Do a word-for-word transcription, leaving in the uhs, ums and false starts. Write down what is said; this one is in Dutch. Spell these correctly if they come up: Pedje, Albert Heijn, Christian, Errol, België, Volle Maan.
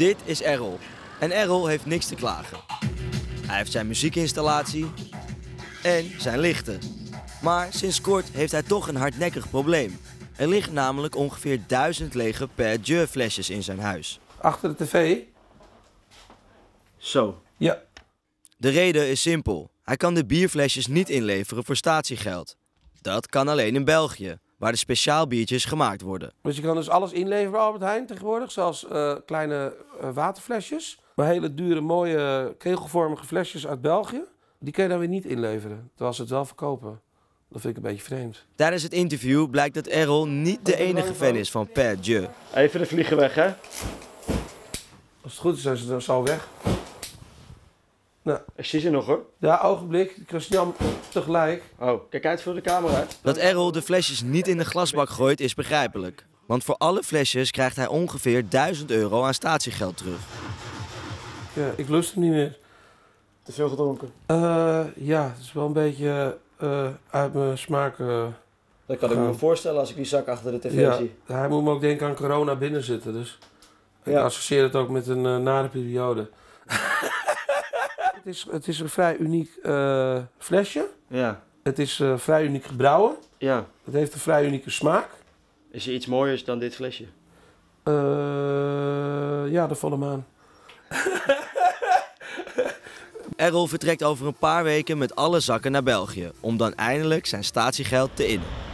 Dit is Errol. En Errol heeft niks te klagen. Hij heeft zijn muziekinstallatie en zijn lichten. Maar sinds kort heeft hij toch een hardnekkig probleem. Er ligt namelijk ongeveer duizend lege Pedje flesjes in zijn huis. Achter de tv? Zo. Ja. De reden is simpel. Hij kan de bierflesjes niet inleveren voor statiegeld. Dat kan alleen in België, waar de speciaal biertjes gemaakt worden. Dus je kan dus alles inleveren bij Albert Heijn tegenwoordig, zelfs uh, kleine uh, waterflesjes. Maar hele dure, mooie, kegelvormige flesjes uit België, die kun je dan weer niet inleveren, terwijl ze het wel verkopen. Dat vind ik een beetje vreemd. Tijdens het interview blijkt dat Errol niet de enige fan is van Pedje. Even de vliegen weg, hè? Als het goed is, zijn ze dan zo weg. Nou. Ik zie ze nog, hoor. Ja, ogenblik. Christian tegelijk. Oh, kijk uit voor de camera. Dat Errol de flesjes niet in de glasbak gooit is begrijpelijk. Want voor alle flesjes krijgt hij ongeveer duizend euro aan statiegeld terug. Ja, ik lust hem niet meer. Te veel gedronken? Uh, ja, het is wel een beetje uh, uit mijn smaak. Uh, dat kan ik me voorstellen als ik die zak achter de tv ja, zie. Hij moet me ook denken aan corona binnen zitten. Dus ja. Ik associeer het ook met een uh, nare periode. Het is, het is een vrij uniek uh, flesje. Ja. Het is uh, vrij uniek gebrouwen. Ja. Het heeft een vrij unieke smaak. Is er iets mooiers dan dit flesje? Uh, ja, de Volle Maan. Errol vertrekt over een paar weken met alle zakken naar België om dan eindelijk zijn statiegeld te innen.